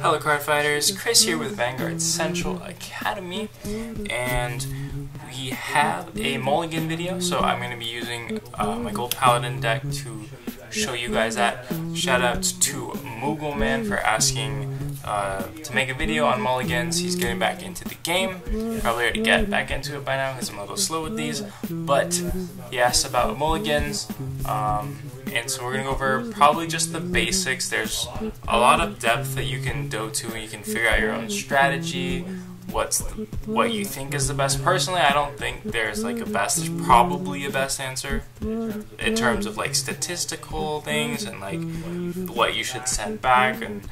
Hello card fighters, Chris here with Vanguard Central Academy, and we have a Mulligan video, so I'm going to be using my Gold Paladin deck to show you guys that. Shout out to Moogleman for asking to make a video on Mulligans. He's getting back into the game. Probably already get back into it by now because I'm a little slow with these, but he asked about Mulligans. And so we're going to go over probably just the basics. There's a lot of depth that you can go to, and you can figure out your own strategy, what you think is the best. Personally, I don't think there's like a best, there's probably a best answer in terms of like statistical things and like what you should send back and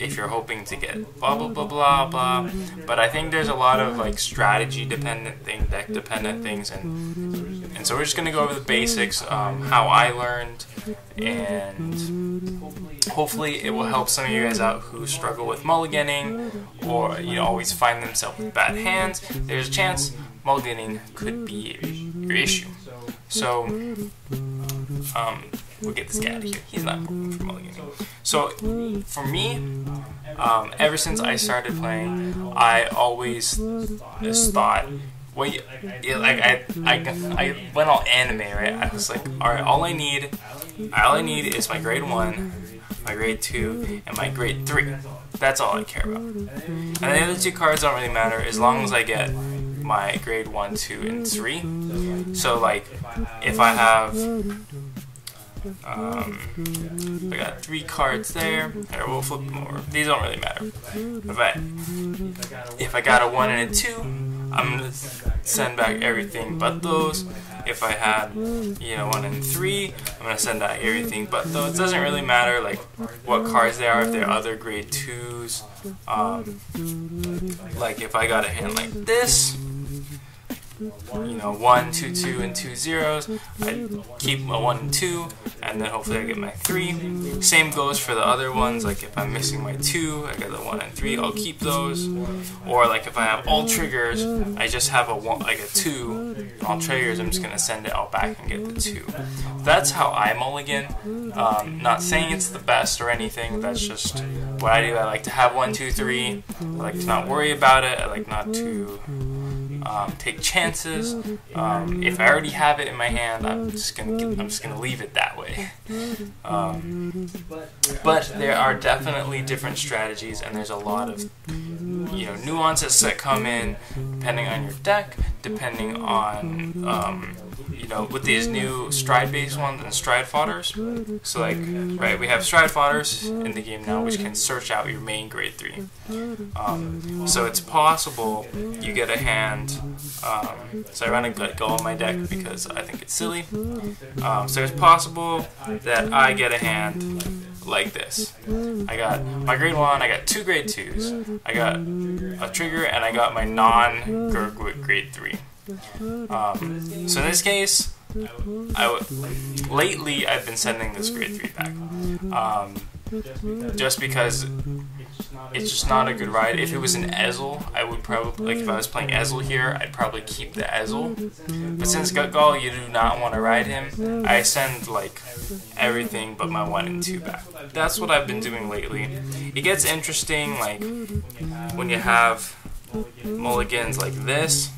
if you're hoping to get blah, blah, blah, blah, blah. But I think there's a lot of like strategy dependent things, deck dependent things, and so we're just going to go over the basics, how I learned, and hopefully it will help some of you guys out who struggle with mulliganing or, you know, always find themselves with bad hands. There's a chance mulliganing could be your issue. So, we'll get this guy out of here. He's not working for mulliganing. So, for me, ever since I started playing, I always just thought, well, I went all anime, right? I was like, alright, all I need is my grade 1, my grade 2, and my grade 3. That's all I care about. And the other two cards don't really matter as long as I get my grade 1, 2, and 3. So, like, if I have, I got 3 cards there. Here, we'll flip them over. These don't really matter. If I got a 1 and a 2, I'm gonna send back everything but those. If I had, you know, 1 and 3, I'm gonna send out everything but those. It doesn't really matter like what cards they are, if they're other grade 2s. Like if I got a hand like this, you know, 1, 2, 2, and 2 zeros. I keep a 1 and 2, and then hopefully I get my 3. Same goes for the other ones. Like if I'm missing my 2, I got the 1 and 3. I'll keep those. Or like if I have all triggers, I just have a 2. All triggers, I'm just gonna send it all back and get the 2. That's how I mulligan. Not saying it's the best or anything. That's just what I do. I like to have 1, 2, 3. I like to not worry about it. I like not to take chances. If I already have it in my hand, I'm just gonna leave it that way. But there are definitely different strategies, and there's a lot of, you know, nuances that come in depending on your deck, depending on you know, with these new stride-based ones and stride fodders. So like, right, we have stride fodders in the game now, which can search out your main grade 3. So it's possible you get a hand. So I ran a Gutgall on my deck because I think it's silly. So it's possible that I get a hand like this. I got my grade 1, I got 2 grade 2s, I got a trigger, and I got my non-Gurguit grade 3. So in this case, lately I've been sending this grade 3 back, just because it's just not a good ride. If it was an Ezel, I would probably, like if I was playing Ezel here, I'd probably keep the Ezel. But since Gutgall, you do not want to ride him, I send like everything but my 1 and 2 back. That's what I've been doing lately. It gets interesting like when you have mulligans like this,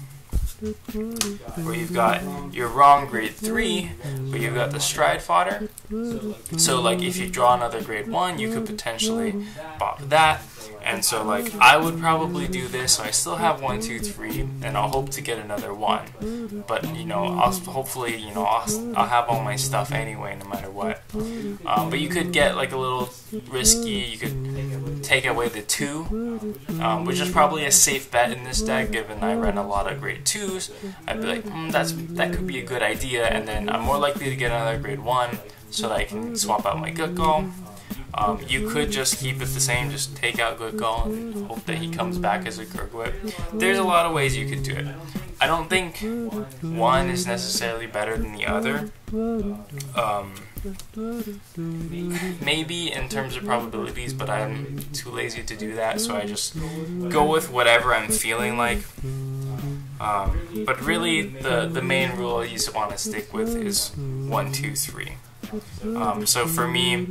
where you've got your wrong grade 3, but you've got the stride fodder. So like if you draw another grade 1, you could potentially bop that. And so like I would probably do this, so I still have 1, 2, 3, and I'll hope to get another 1. But you know, I'll hopefully, you know, I'll have all my stuff anyway no matter what. But you could get like a little risky, you could take away the 2, which is probably a safe bet in this deck given I run a lot of grade 2s. I'd be like, that could be a good idea, and then I'm more likely to get another grade 1 so that I can swap out my Gutgall. You could just keep it the same, just take out Gutgall and hope that he comes back as a Gurguit. There's a lot of ways you could do it. I don't think one is necessarily better than the other. Maybe in terms of probabilities, but I'm too lazy to do that, so I just go with whatever I'm feeling like. But really, the main rule you want to stick with is 1, 2, 3. So for me,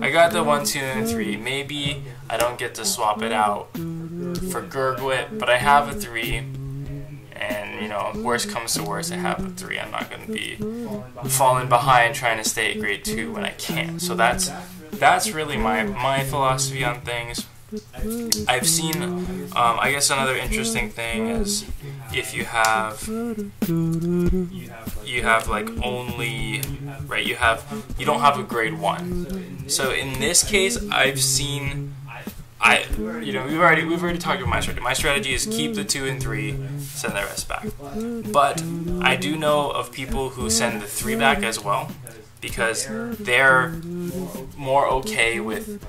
I got the 1, 2, and 3. Maybe I don't get to swap it out for Gurguit, but I have a 3. And, you know, worst comes to worst, I have a 3. I'm not going to be falling behind trying to stay at grade 2 when I can't. So that's really my philosophy on things. I've seen, I guess another interesting thing is if you have like only, right, you don't have a grade 1. So in this case, I've seen, you know, we've already talked about my strategy. My strategy is keep the 2 and 3, send the rest back. But I do know of people who send the 3 back as well, because they're more okay with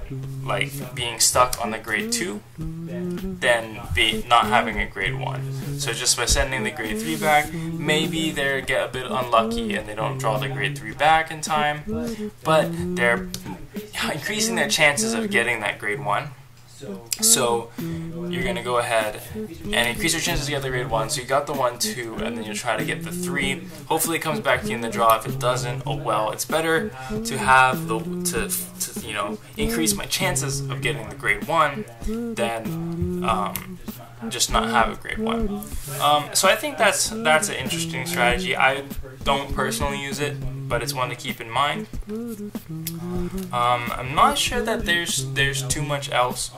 like being stuck on the grade 2 than not having a grade 1. So just by sending the grade 3 back, maybe they get a bit unlucky and they don't draw the grade 3 back in time, but they're increasing their chances of getting that grade 1. So you're going to go ahead and increase your chances to get the grade 1. So you got the 1, 2, and then you'll try to get the 3. Hopefully it comes back to you in the draw. If it doesn't, oh well. It's better to have the, you know, increase my chances of getting the grade 1 than just not have a grade 1. So I think that's an interesting strategy. I don't personally use it, but it's one to keep in mind. I'm not sure that there's too much else.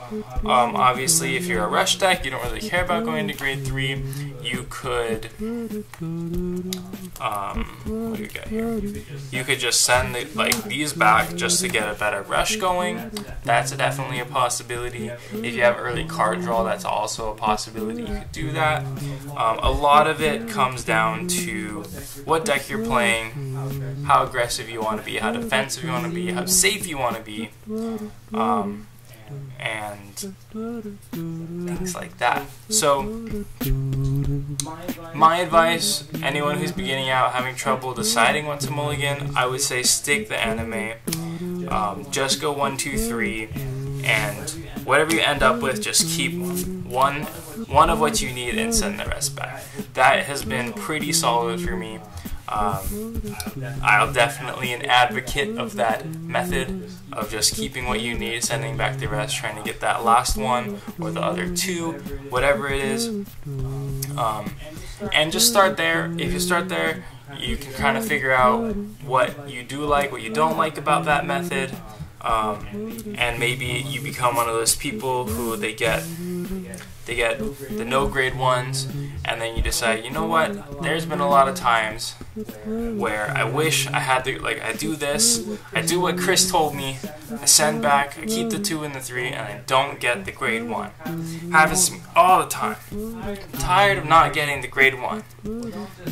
Obviously, if you're a rush deck, you don't really care about going to grade 3. You could, what do you got here? You could just send the, like these back just to get a better rush going. That's definitely a possibility. If you have early card draw, that's also a possibility. You could do that. A lot of it comes down to what deck you're playing, how aggressive you want to be, how defensive you want to be, how safe you want to be, and things like that. So my advice, anyone who's beginning out, having trouble deciding what to mulligan, I would say stick the anime. Just go 1, 2, 3, and whatever you end up with, just keep one of what you need and send the rest back. That has been pretty solid for me. I'm definitely an advocate of that method of just keeping what you need, sending back the rest, trying to get that last one or the other 2, whatever it is. And just start there. If you start there, you can kind of figure out what you do like, what you don't like about that method. And maybe you become one of those people who they get the no grade 1s, and then you decide, you know what, there's been a lot of times where I wish I had to, like, I do this, I do what Chris told me, I send back, I keep the 2 and the 3, and I don't get the grade 1. Happens to me all the time. I'm tired of not getting the grade 1.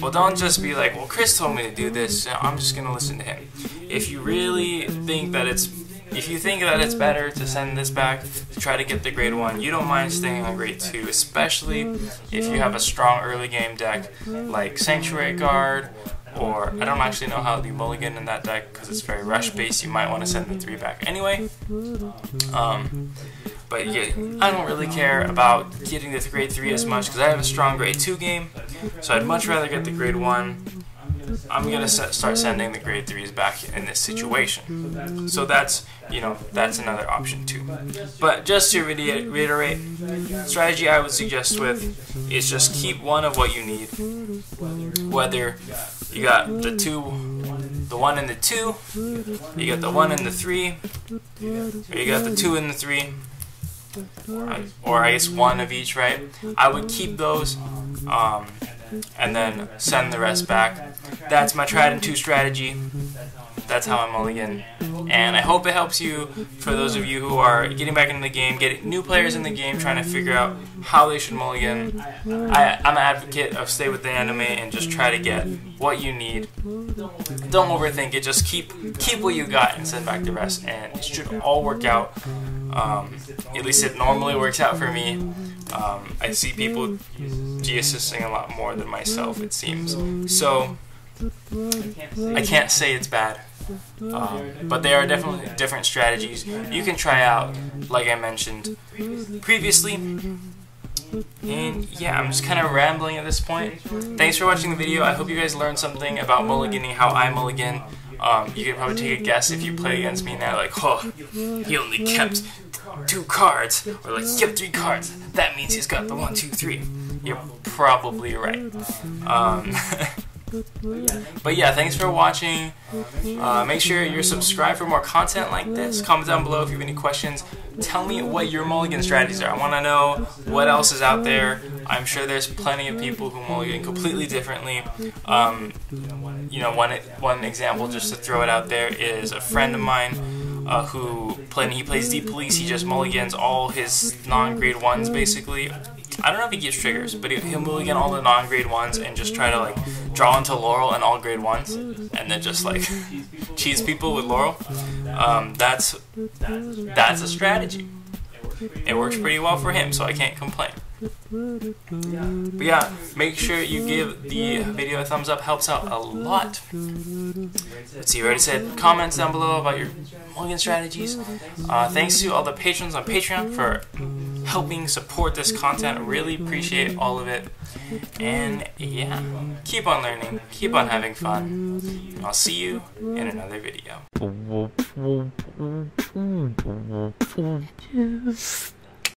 Well, don't just be like, well, Chris told me to do this, so I'm just gonna listen to him. If you really think that it's better to send this back to try to get the grade 1, you don't mind staying on grade 2, especially if you have a strong early game deck like Sanctuary Guard, or I don't actually know how the mulligan in that deck because it's very rush based. You might want to send the 3 back anyway. But yeah, I don't really care about getting the grade 3 as much because I have a strong grade 2 game, so I'd much rather get the grade 1. I'm going to start sending the grade 3s back in this situation. So that's, you know, that's another option too. But just to reiterate, strategy I would suggest with is just keep one of what you need. Whether you got the 1 and the 2, you got the 1 and the 3, or you got the 2 and the 3, or I guess 1 of each, right? I would keep those, and then send the rest back. That's my tried and true strategy. That's how I mulligan, and I hope it helps you. For those of you who are getting back into the game, getting new players in the game, trying to figure out how they should mulligan, I'm an advocate of stay with the anime and just try to get what you need. Don't overthink it. Just keep what you got and send back the rest, and it should all work out. At least it normally works out for me. I see people G-assisting a lot more than myself, it seems. So I can't say it's bad, but there are definitely different strategies you can try out, like I mentioned previously. And yeah, I'm just kind of rambling at this point. Thanks for watching the video. I hope you guys learned something about mulliganing, how I mulligan. You can probably take a guess if you play against me now, like, oh, he only kept 2 cards, or like, he kept 3 cards, that means he's got the 1, 2, 3. You're probably right. But yeah, thanks for watching. Make sure you're subscribed for more content like this. Comment down below if you have any questions. Tell me what your mulligan strategies are. I want to know what else is out there. I'm sure there's plenty of people who mulligan completely differently. You know, one example just to throw it out there is a friend of mine he plays Deep Police. He just mulligans all his non-grade ones basically. I don't know if he keeps triggers, but he'll mulligan all the non-grade ones and just try to like draw into Laurel and all grade ones, and then just like cheese people with Laurel. That's a strategy. It works pretty well for him, so I can't complain. But yeah, make sure you give the video a thumbs up, helps out a lot. Let's see, you already said comments down below about your mulligan strategies. Thanks to all the patrons on Patreon for helping support this content. I really appreciate all of it. And yeah, keep on learning, keep on having fun, and I'll see you in another video.